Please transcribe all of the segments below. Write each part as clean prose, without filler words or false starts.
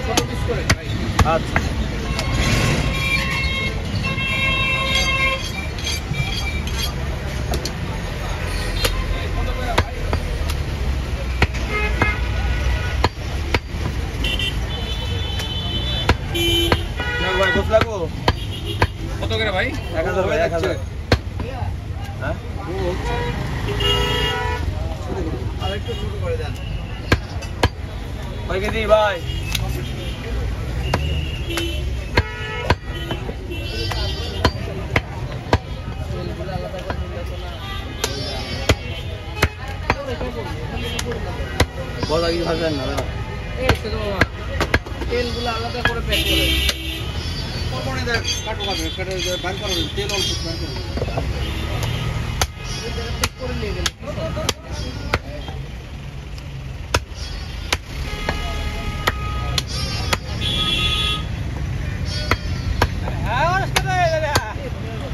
আচ্ছা কত করে ভাই 1000 ভাই 1000 হ্যাঁ আর একটু শুরু করে দেন কয় কেজি ভাই বড় লাগি ভাজেন না এই তো বাবা তেলগুলো আলাদা করে প্যাক করে কোনে দা কাটো কাটো করে বাইর করো তেল অল্প বাইর করো এটা ঠিক করে নিয়ে গেল হ্যাঁ আর সেটা দাদা কতগুলো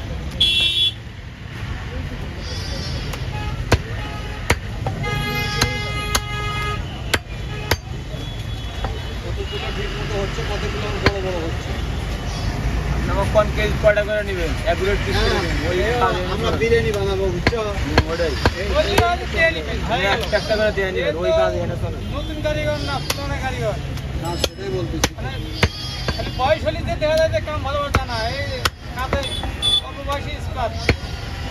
ঠিক মতো হচ্ছে কতগুলো বড় বড় হচ্ছে কোন কেজ পড়া করে নেবেন একুরেট কিছু ওই আমরা বিরিানি বানাবো বুঝছো ওইটাই হ্যাঁ একটা করে দেয়া নেবেন ওই কাজ এনে চলে নতুন কারিগর না পুরনো কারিগর না সেটাই বলতেছি খালি বয়স হলে দেখা যায় যে কাম ভালো হতো না এই কাজে অল্পবয়সী ইস্পাত